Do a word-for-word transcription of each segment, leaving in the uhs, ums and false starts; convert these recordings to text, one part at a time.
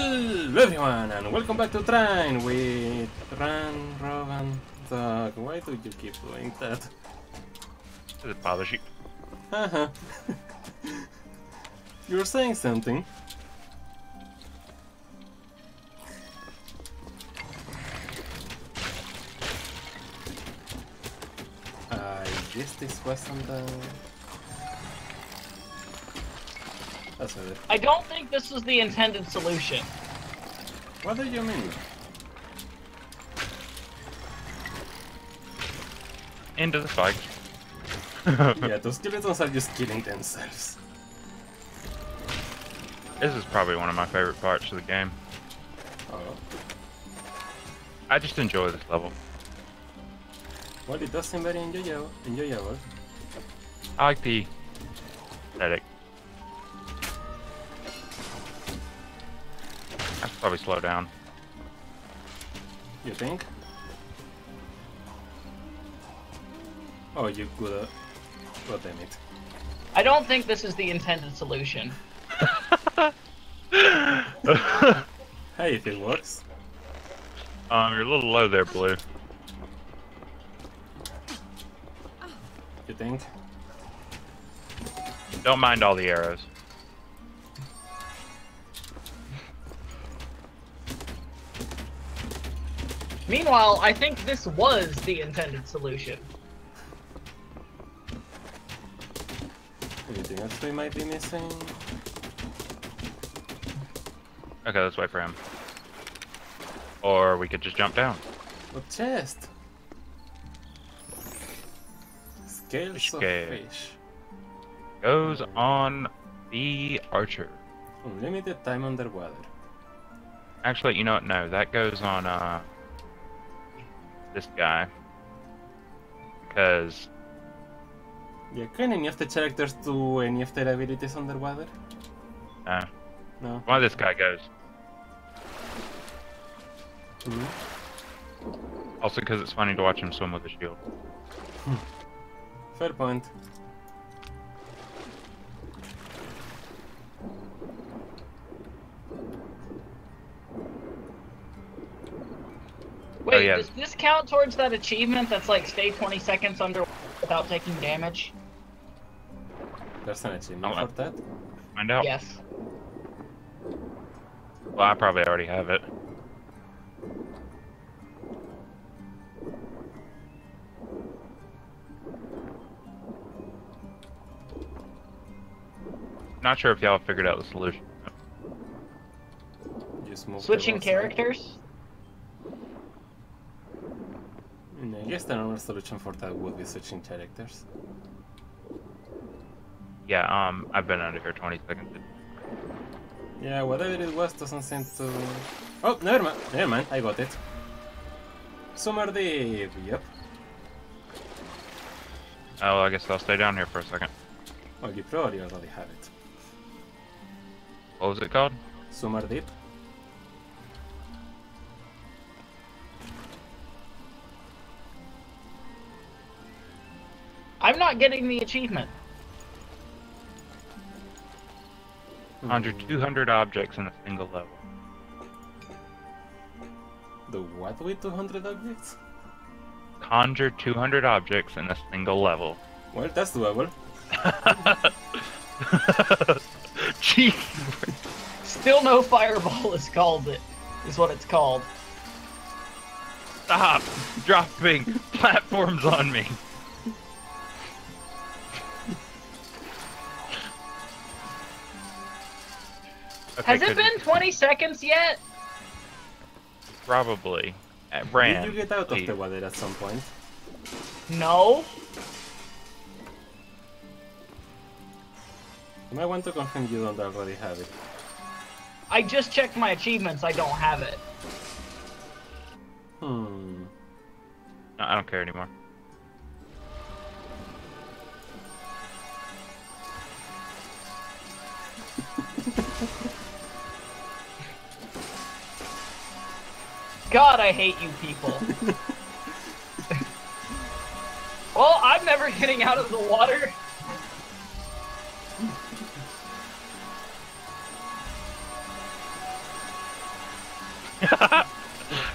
Hello everyone and welcome back to Trine with Randoc. Why do you keep doing that? It bothers you. Uh-huh. You were saying something. I guess this wasn't the... That's it. I don't think this was the intended solution. What do you mean? End of the fight. Yeah, those skeletons are just killing themselves. This is probably one of my favorite parts of the game. Oh. I just enjoy this level. Well, it does seem very enjoyable. enjoyable. I like the aesthetic. I should probably slow down. You think? Oh, you could. God damn it. I don't think this is the intended solution. Hey, if it works. Um, you're a little low there, Blue. You think? Don't mind all the arrows. Meanwhile, I think this was the intended solution. Anything else we might be missing? Okay, let's wait for him. Or we could just jump down. What chest? Scales Scale. of fish. Goes on the archer. Unlimited time underwater. Actually, you know what? No, that goes on, uh... this guy, because yeah, can any of the characters do any of their abilities underwater? No. No. Why this guy goes? Mm-hmm. Also, because it's funny to watch him swim with a shield. Fair point. Wait, oh, yeah. Does this count towards that achievement that's like stay twenty seconds underwater without taking damage? There's an achievement for that? Find out. Yes. Well, I probably already have it. Not sure if y'all figured out the solution. Switching characters? I guess the only solution for that would be switching characters. Yeah, um, I've been under here twenty seconds. Yeah, whatever it was doesn't seem to... Oh, never mind, never mind, I got it. Summer Deep, yep. Oh, well, I guess I'll stay down here for a second. Oh, you probably already have it. What was it called? Summer Deep. I'm not getting the achievement. Under two hundred objects in a single level. The what with two hundred objects? Conjure two hundred objects in a single level. Well, that's doable. Jeez. Still no fireball is called it, is what it's called. Stop dropping platforms on me. Okay, Has it been twenty seconds yet? Probably. At Brand, Did you get out please. of the water at some point? No. You might want to confirm you don't already have it. I just checked my achievements, I don't have it. Hmm. No, I don't care anymore. God, I hate you people. Well, I'm never getting out of the water.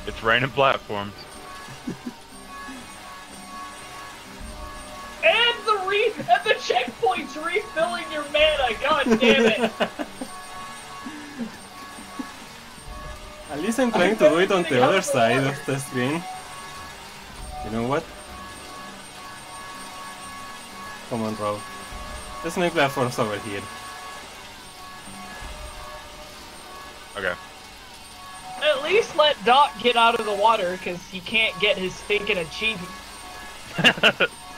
It's raining platforms. And the re and the checkpoints refilling your mana. God damn it! At least I'm trying I to do it on the other side of the screen. You know what? Come on, Rob. Let's make platforms over here. Okay. At least let Doc get out of the water, because he can't get his stinking achievement.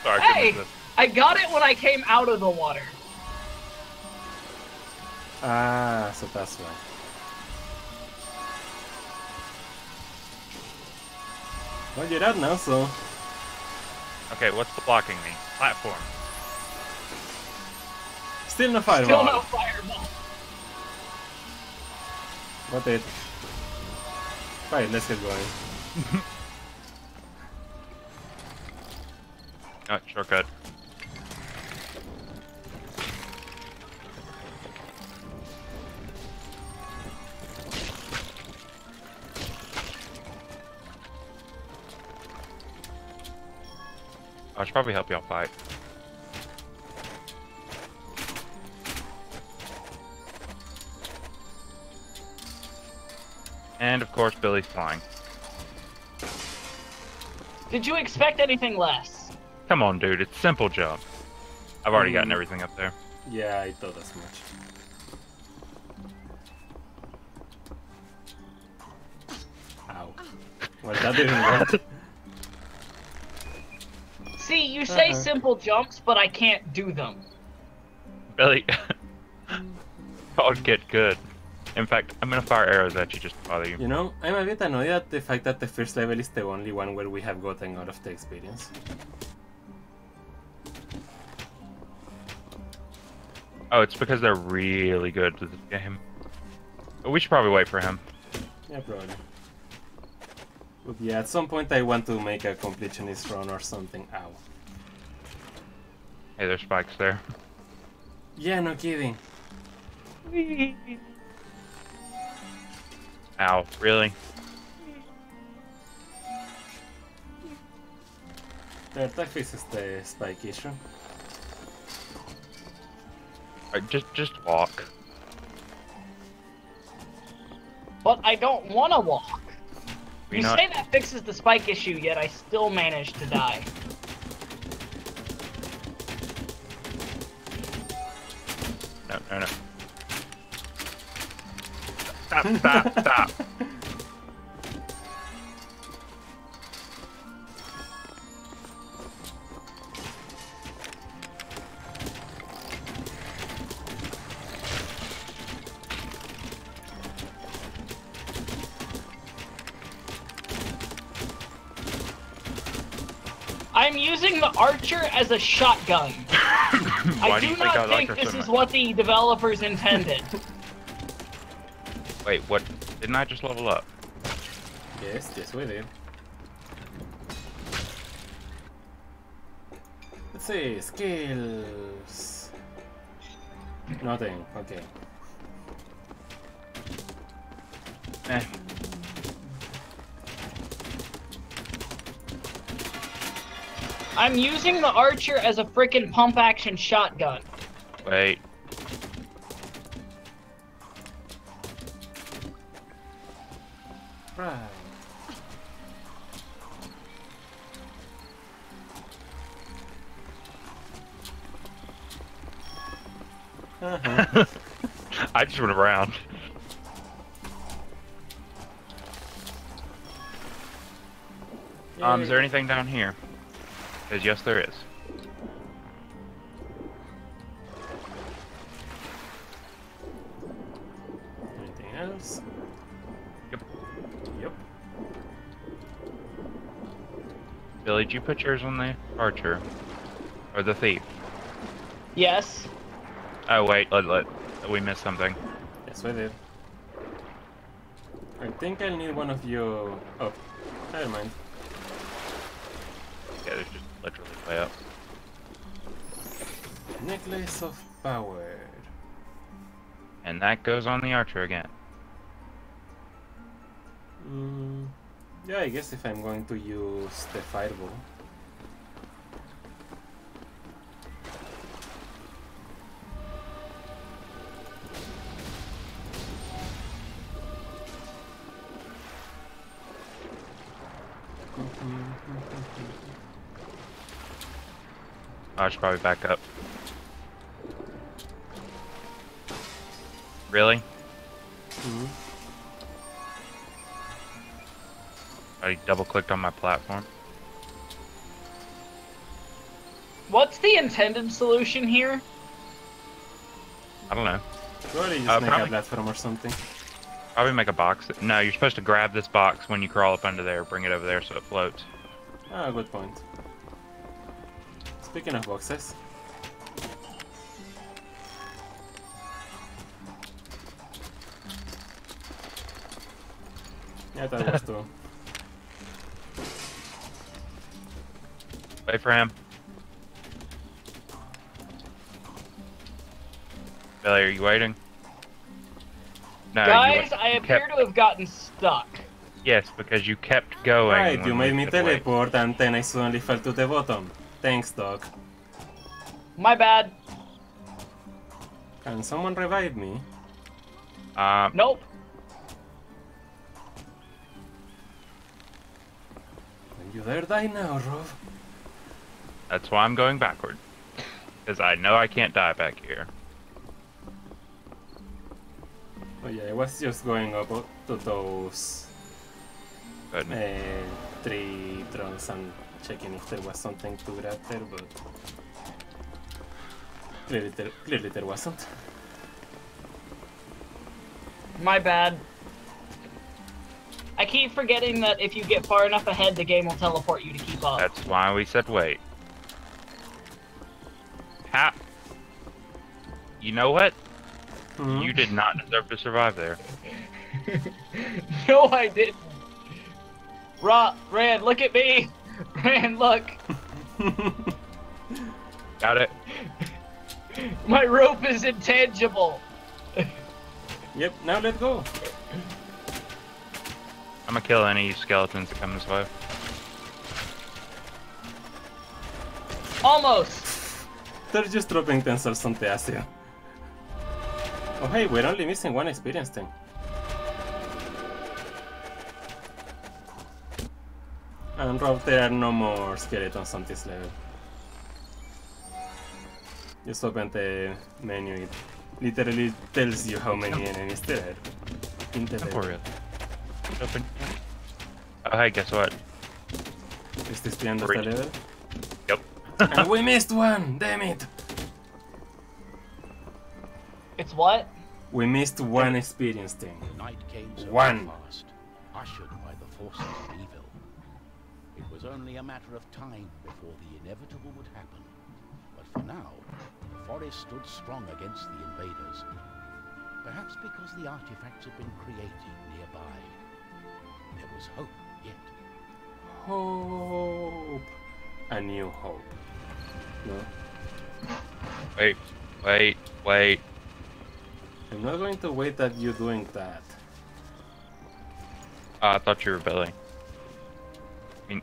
Sorry, hey! I got it when I came out of the water. Ah, so that's why. Well, you're out now, so... Okay, what's blocking me? Platform. Still no fireball. Still no fireball. What it? Alright, let's get going. Ah, shortcut. I should probably help y'all fight. And of course, Billy's flying. Did you expect anything less? Come on, dude, it's simple jump. I've already mm. gotten everything up there. Yeah, I thought as much. Ow. Well, that didn't work. See, you say uh -huh. simple jumps, but I can't do them. Billy, I'll get good. In fact, I'm gonna fire arrows at you just to bother you. You know, I'm a bit annoyed at the fact that the first level is the only one where we have gotten out of the experience. Oh, it's because they're really good with this game. But we should probably wait for him. Yeah, probably. But yeah, at some point I want to make a completionist run or something. Ow. Hey, there's spikes there. Yeah, no kidding. Ow, really? There, that fixes the spike issue. Alright, just, just walk. But I don't want to walk. You're you not... say that fixes the spike issue, yet I still manage to die. No, no, no. Stop, stop, stop. I'm using the archer as a shotgun. I do, do not think this is what the developers intended. Wait, what? Didn't I just level up? Yes, yes we did. Let's see, skills... Nothing, okay. Eh. I'm using the archer as a frickin' pump-action shotgun. Wait. Right. Uh-huh. I just went around. Um, is there anything down here? Because yes, there is. Anything else? Billy, did you put yours on the archer? Or the thief? Yes. Oh, wait, let, let, we missed something. Yes, we did. I think I'll need one of you... Oh, never mind. Yeah, they're just literally way up. Necklace of Power. And that goes on the archer again. Mm, yeah, I guess if I'm going to use the fireball. I should probably back up. Really? Mm-hmm. I double clicked on my platform. What's the intended solution here? I don't know. Probably just uh, make probably, a platform or something. Probably make a box. No, you're supposed to grab this box when you crawl up under there, bring it over there so it floats. Ah, good point. Speaking of boxes. Yeah, that was too. Wait for him. Billy, are you waiting? No, guys, you, I you appear kept... to have gotten stuck. Yes, because you kept going. Right, you made me teleport wait. and then I suddenly fell to the bottom. Thanks, dog. My bad. Can someone revive me? Um, nope. You there die now, Roth. That's why I'm going backward. Because I know I can't die back here. Oh yeah, I was just going up to those uh, three trunks and checking if there was something to grab there, but clearly there, clearly there wasn't. My bad. I keep forgetting that if you get far enough ahead, the game will teleport you to keep up. That's why we said wait. Ha! You know what? Mm-hmm. You did not deserve to survive there. No, I didn't. Ra Rand, look at me! Rand, look! Got it. My rope is intangible. Yep, now let's go. I'm gonna kill any skeletons that come this way. Almost! They're just dropping tensors on the Asia. Oh hey, we're only missing one experience thing. And Rob, there are no more skeletons on this level. Just open the menu, it literally tells you how many enemies there are in the level. Open. Oh hey, guess what? Is this the end of the level? Yep. And we missed one! Damn it! It's what? We missed one experience thing. Night came so one. Fast, ushered by the forces of evil. It was only a matter of time before the inevitable would happen. But for now, the forest stood strong against the invaders. Perhaps because the artifacts had been created nearby. There was hope yet. Hope. A new hope. No. Wait, wait, wait. I'm not going to wait at you doing that. Uh, I thought you were Billy. I mean,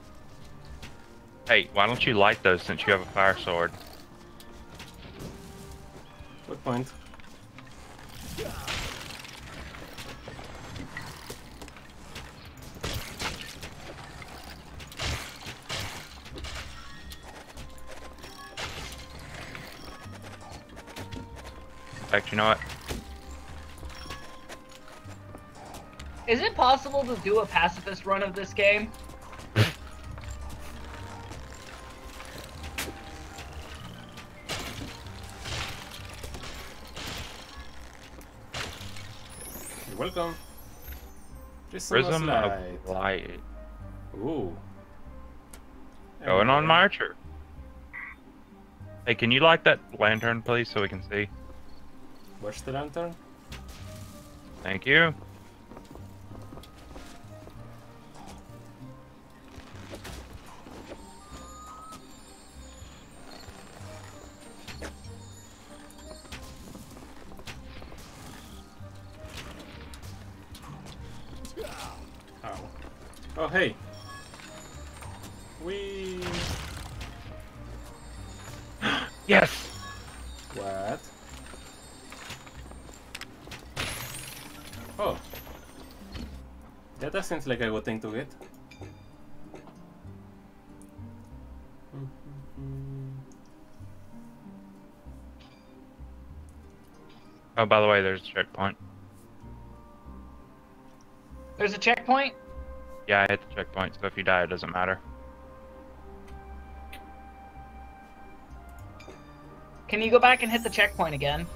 hey, why don't you light those since you have a fire sword? Good point. Actually, you know what? Is it possible to do a pacifist run of this game? You're welcome. Prism of Light. Ooh. Going on my archer. Hey, can you light that lantern, please, so we can see? Where's the lantern? Thank you. Oh. Oh, hey. We. Yes! What? Oh. That doesn't like a good thing to get. Oh, by the way, there's a checkpoint. There's a checkpoint? Yeah, I hit the checkpoint, so if you die, it doesn't matter. Can you go back and hit the checkpoint again?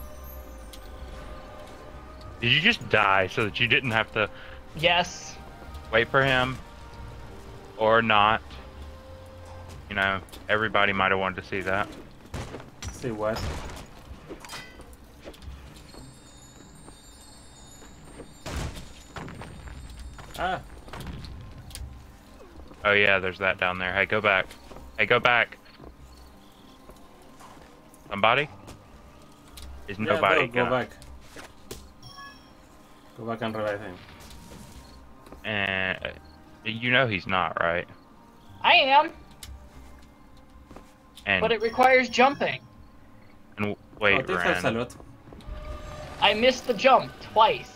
Did you just die so that you didn't have to... Yes. Wait for him. Or not. You know, everybody might have wanted to see that. See what? Ah. Oh yeah, there's that down there. Hey, go back. Hey, go back. Somebody? There's yeah, nobody. No, go gonna... back. Go back and revive him. And uh, you know he's not, right? I am. And... But it requires jumping. And wait, oh, Ran. A lot. I missed the jump twice.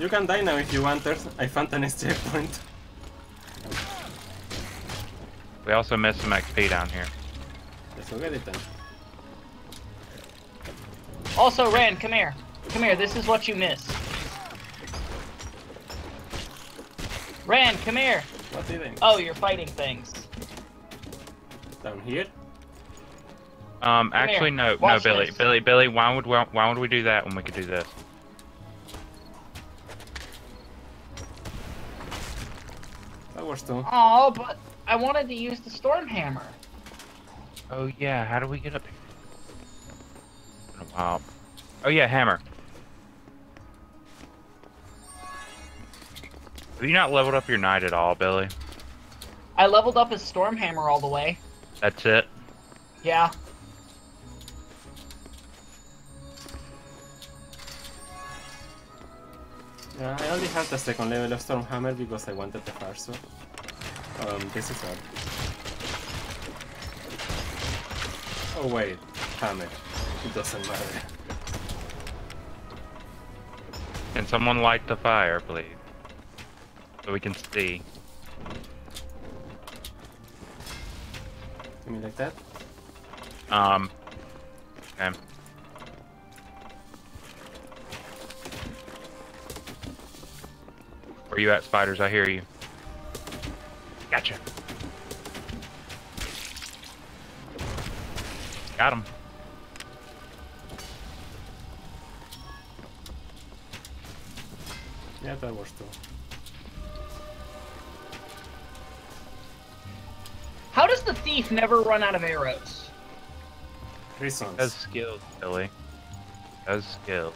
You can die now if you want, there's a Fantanist checkpoint. We also missed some X P down here. Let's go get it then. Also, Ran, come here. Come here, this is what you missed. Ran, come here! What do you think? Oh, you're fighting things. Down here? Um, come actually, here. no, Watch no, Billy. This. Billy, Billy, why would, we, why would we do that when we could do this? Oh, but I wanted to use the storm hammer. Oh yeah, how do we get up here? Wow. Oh yeah, hammer. Have you not leveled up your knight at all, Billy? I leveled up his storm hammer all the way. That's it? Yeah. Yeah, I only have the second level of storm hammer because I wanted the first one. Um, this is hard. Oh wait, hammer. It doesn't matter. Can someone light the fire, please? So we can see. You mean like that? Um. Okay. Where you at, spiders? I hear you. Gotcha. Got him. Yeah, that was too. How does the thief never run out of arrows? Reasons. That's skill, Billy. That's skill.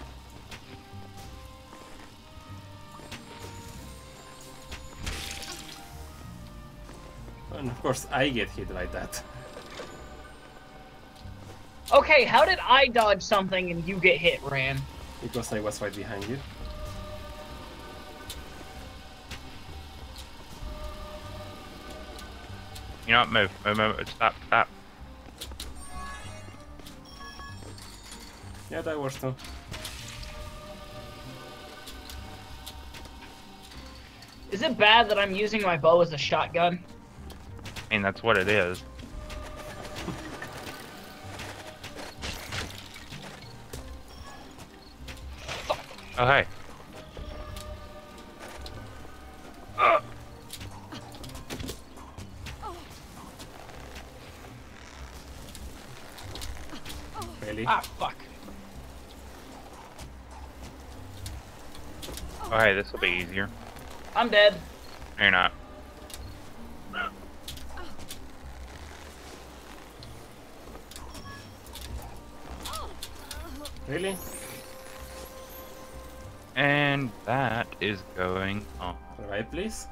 And of course, I get hit like that. Okay, how did I dodge something and you get hit, Ran? Because I was right behind you. You know what? Move. Move, move. Stop. Stop. Yeah, that was too. Is it bad that I'm using my bow as a shotgun? I mean, that's what it is. Oh, hey. Uh. Really? Ah, fuck. Oh, hey, this will be easier. I'm dead. No, you're not. Really? And that is going on. Alright, please.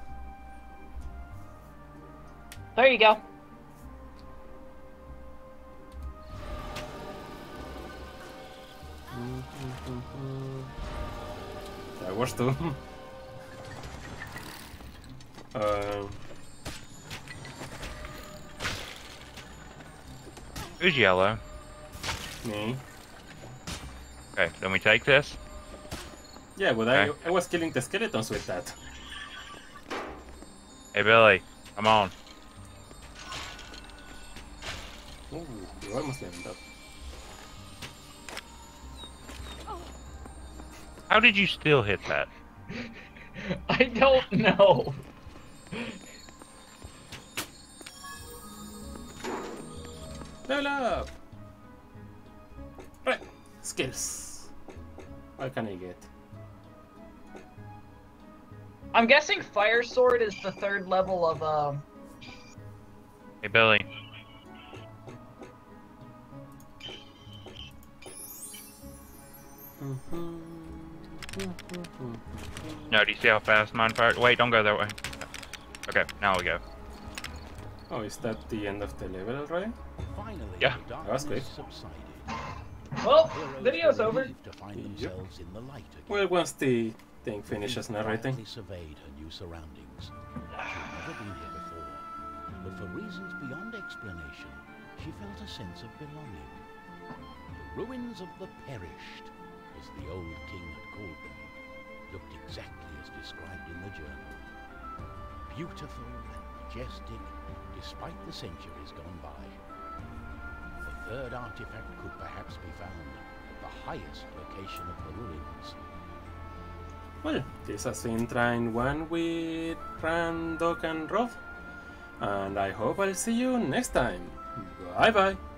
There you go. That was too. Um. Who's yellow? Me. Okay, then we take this. Yeah, but okay. I, I was killing the skeletons with that. Hey Billy, come on. Ooh, you almost ended up. How did you still hit that? I don't know. Level up! Right, skills. What can I get? I'm guessing Fire Sword is the third level of, um... Uh... Hey, Billy. No, do you see how fast mine fired? Wait, don't go that way. Okay, now we go. Oh, is that the end of the level already? Finally, yeah, that was quick. Well, video's over. To find themselves in the light again. Well, once the thing finishes and everything. She surveyed her new surroundings. She'd never been here before, but for reasons beyond explanation, she felt a sense of belonging. The ruins of the perished, as the old king had called them, looked exactly as described in the journal. Beautiful and majestic, despite the centuries gone by. The third artifact could perhaps be found at the highest location of the ruins. Well, this has been Trine one with Randoc and Roth, and I hope I'll see you next time. Bye bye!